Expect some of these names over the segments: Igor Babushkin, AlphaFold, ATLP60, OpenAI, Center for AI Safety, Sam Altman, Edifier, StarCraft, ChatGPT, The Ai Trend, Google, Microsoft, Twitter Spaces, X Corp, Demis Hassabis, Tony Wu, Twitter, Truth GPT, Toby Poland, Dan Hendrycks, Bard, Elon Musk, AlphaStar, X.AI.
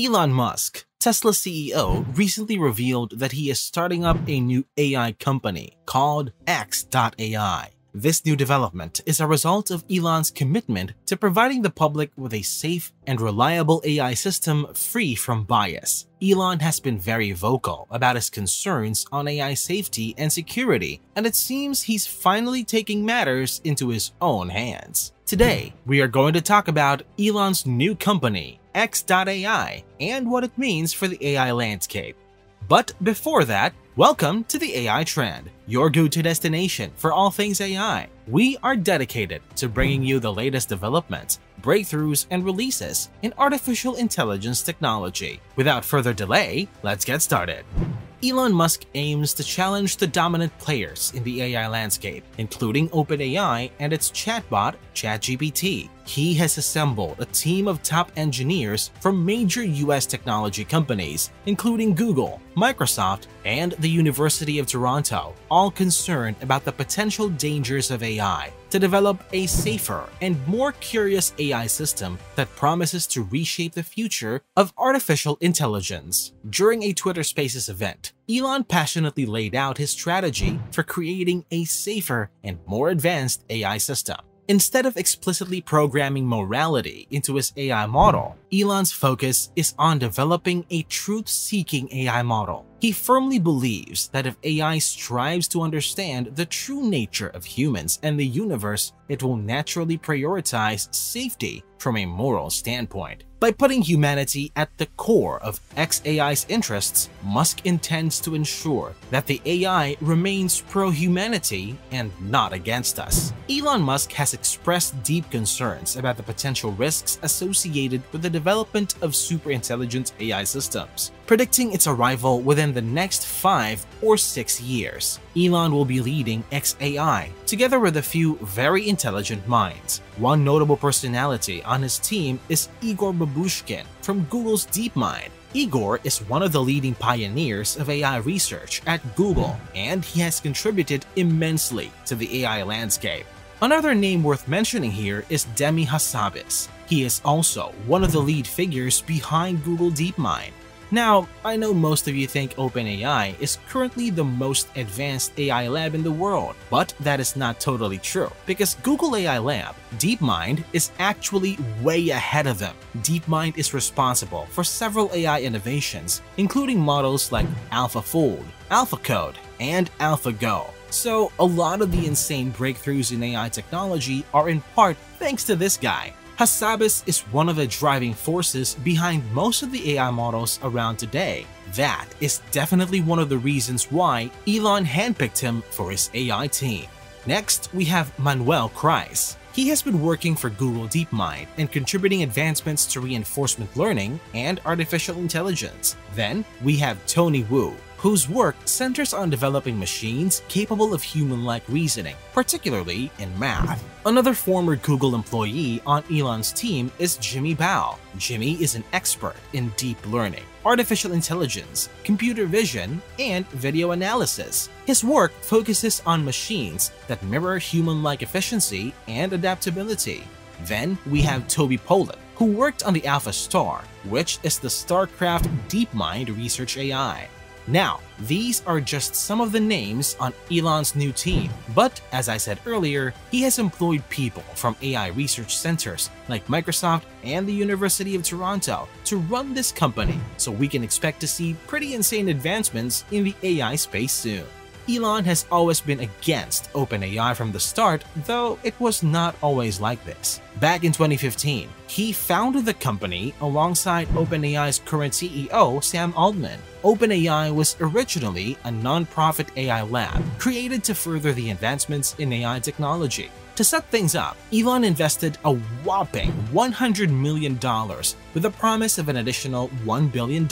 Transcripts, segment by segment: Elon Musk, Tesla CEO, recently revealed that he is starting up a new AI company called X.AI. This new development is a result of Elon's commitment to providing the public with a safe and reliable AI system free from bias. Elon has been very vocal about his concerns on AI safety and security, and it seems he's finally taking matters into his own hands. Today, we are going to talk about Elon's new company, X.AI, and what it means for the AI landscape. But before that, welcome to the AI Trend, your go-to destination for all things AI. We are dedicated to bringing you the latest developments, breakthroughs, and releases in artificial intelligence technology. Without further delay, let's get started. Elon Musk aims to challenge the dominant players in the AI landscape, including OpenAI and its chatbot, ChatGPT. He has assembled a team of top engineers from major US technology companies, including Google, Microsoft, and the University of Toronto, all concerned about the potential dangers of AI, to develop a safer and more curious AI system that promises to reshape the future of artificial intelligence. During a Twitter Spaces event, Elon passionately laid out his strategy for creating a safer and more advanced AI system. Instead of explicitly programming morality into his AI model, Elon's focus is on developing a truth-seeking AI model. He firmly believes that if AI strives to understand the true nature of humans and the universe, it will naturally prioritize safety from a moral standpoint. By putting humanity at the core of X.AI's interests, Musk intends to ensure that the AI remains pro-humanity and not against us. Elon Musk has expressed deep concerns about the potential risks associated with the development of superintelligent AI systems, predicting its arrival within the next 5 or 6 years. Elon will be leading X.AI together with a few very intelligent minds. One notable personality on his team is Igor Babushkin from Google's DeepMind. Igor is one of the leading pioneers of AI research at Google, and he has contributed immensely to the AI landscape. Another name worth mentioning here is Demis Hassabis. He is also one of the lead figures behind Google DeepMind. Now, I know most of you think OpenAI is currently the most advanced AI lab in the world, but that is not totally true, because Google AI Lab, DeepMind, is actually way ahead of them. DeepMind is responsible for several AI innovations, including models like AlphaFold, AlphaCode, and AlphaGo. So, a lot of the insane breakthroughs in AI technology are in part thanks to this guy. Hassabis is one of the driving forces behind most of the AI models around today. That is definitely one of the reasons why Elon handpicked him for his AI team. Next, we have Manuel Kreis. He has been working for Google DeepMind and contributing advancements to reinforcement learning and artificial intelligence. Then, we have Tony Wu, whose work centers on developing machines capable of human-like reasoning, particularly in math. Another former Google employee on Elon's team is Jimmy Bao. Jimmy is an expert in deep learning, artificial intelligence, computer vision, and video analysis. His work focuses on machines that mirror human-like efficiency and adaptability. Then we have Toby Poland, who worked on the AlphaStar, which is the StarCraft DeepMind research AI. Now, these are just some of the names on Elon's new team, but as I said earlier, he has employed people from AI research centers like Microsoft and the University of Toronto to run this company, so we can expect to see pretty insane advancements in the AI space soon. Elon has always been against OpenAI from the start, though it was not always like this. Back in 2015, he founded the company alongside OpenAI's current CEO, Sam Altman. OpenAI was originally a non-profit AI lab created to further the advancements in AI technology. To set things up, Elon invested a whopping $100 million with the promise of an additional $1 billion.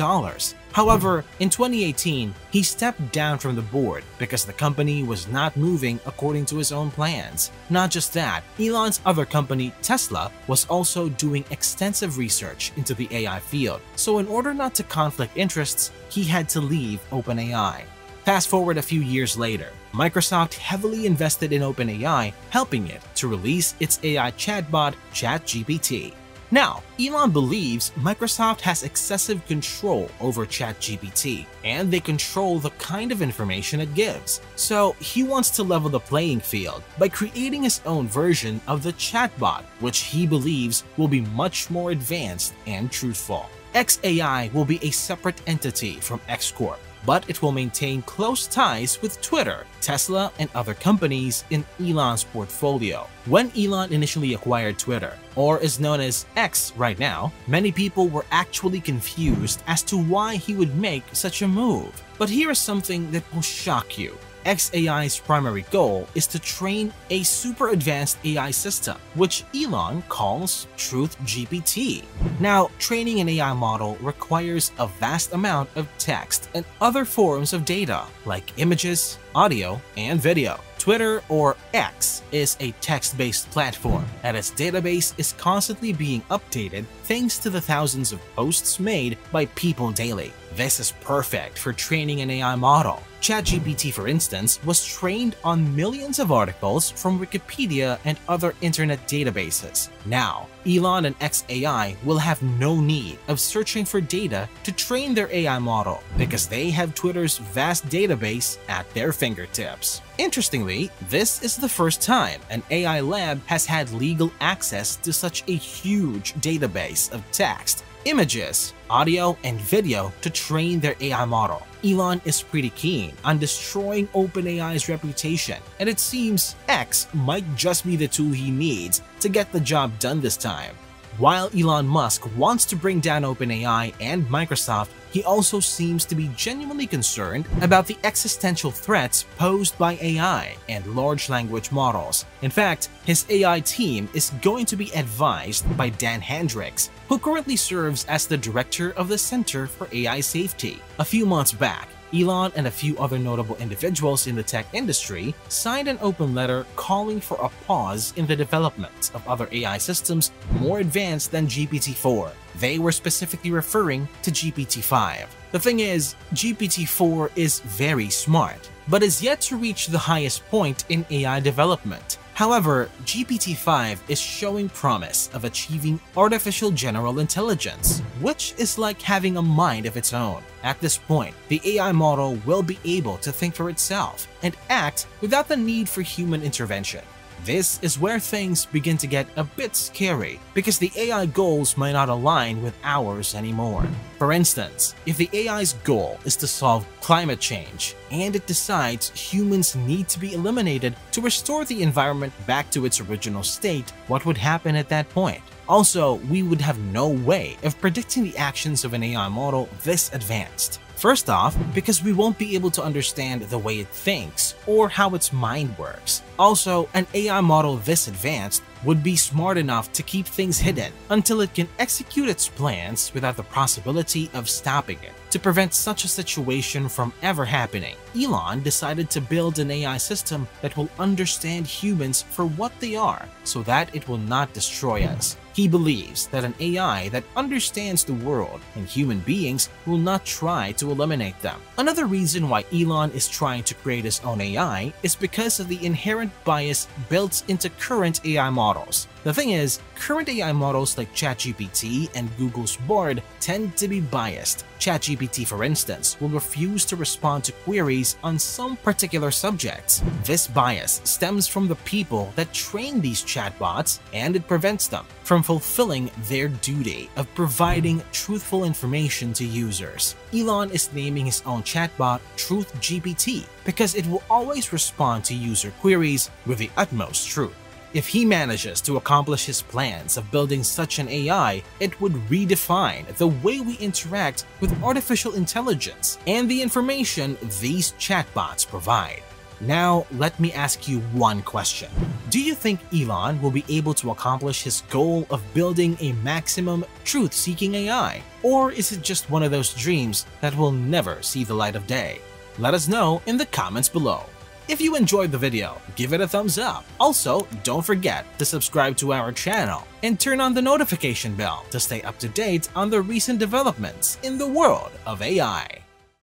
However, in 2018, he stepped down from the board because the company was not moving according to his own plans. Not just that, Elon's other company, Tesla, was also doing extensive research into the AI field, so in order not to conflict interests, he had to leave OpenAI. Fast forward a few years later, Microsoft heavily invested in OpenAI, helping it to release its AI chatbot, ChatGPT. Now, Elon believes Microsoft has excessive control over ChatGPT, and they control the kind of information it gives. So he wants to level the playing field by creating his own version of the chatbot, which he believes will be much more advanced and truthful. X.AI will be a separate entity from X Corp, but it will maintain close ties with Twitter, Tesla, and other companies in Elon's portfolio. When Elon initially acquired Twitter, or is known as X right now, many people were actually confused as to why he would make such a move. But here is something that will shock you. X.AI's primary goal is to train a super advanced AI system, which Elon calls Truth GPT. Now, training an AI model requires a vast amount of text and other forms of data, like images, audio, and video. Twitter, or X, is a text-based platform, and its database is constantly being updated thanks to the thousands of posts made by people daily. This is perfect for training an AI model. ChatGPT, for instance, was trained on millions of articles from Wikipedia and other internet databases. Now, Elon and X.AI will have no need of searching for data to train their AI model because they have Twitter's vast database at their fingertips. Interestingly, this is the first time an AI lab has had legal access to such a huge database of text, images, audio, and video to train their AI model. Elon is pretty keen on destroying OpenAI's reputation, and it seems X might just be the tool he needs to get the job done this time. While Elon Musk wants to bring down OpenAI and Microsoft, he also seems to be genuinely concerned about the existential threats posed by AI and large language models. In fact, his AI team is going to be advised by Dan Hendrycks, who currently serves as the director of the Center for AI Safety. A few months back, Elon and a few other notable individuals in the tech industry signed an open letter calling for a pause in the development of other AI systems more advanced than GPT-4. They were specifically referring to GPT-5. The thing is, GPT-4 is very smart, but is yet to reach the highest point in AI development. However, GPT-5 is showing promise of achieving artificial general intelligence, which is like having a mind of its own. At this point, the AI model will be able to think for itself and act without the need for human intervention. This is where things begin to get a bit scary because the AI goals might not align with ours anymore. For instance, if the AI's goal is to solve climate change and it decides humans need to be eliminated to restore the environment back to its original state, what would happen at that point? Also, we would have no way of predicting the actions of an AI model this advanced. First off, because we won't be able to understand the way it thinks or how its mind works. Also, an AI model this advanced would be smart enough to keep things hidden until it can execute its plans without the possibility of stopping it. To prevent such a situation from ever happening, Elon decided to build an AI system that will understand humans for what they are so that it will not destroy us. He believes that an AI that understands the world and human beings will not try to eliminate them. Another reason why Elon is trying to create his own AI is because of the inherent bias built into current AI models. The thing is, current AI models like ChatGPT and Google's Bard tend to be biased. ChatGPT, for instance, will refuse to respond to queries on some particular subjects. This bias stems from the people that train these chatbots, and it prevents them from fulfilling their duty of providing truthful information to users. Elon is naming his own chatbot Truth GPT because it will always respond to user queries with the utmost truth. If he manages to accomplish his plans of building such an AI, it would redefine the way we interact with artificial intelligence and the information these chatbots provide. Now, let me ask you one question. Do you think Elon will be able to accomplish his goal of building a maximum truth-seeking AI? Or is it just one of those dreams that will never see the light of day? Let us know in the comments below. If you enjoyed the video, give it a thumbs up. Also, don't forget to subscribe to our channel and turn on the notification bell to stay up to date on the recent developments in the world of AI.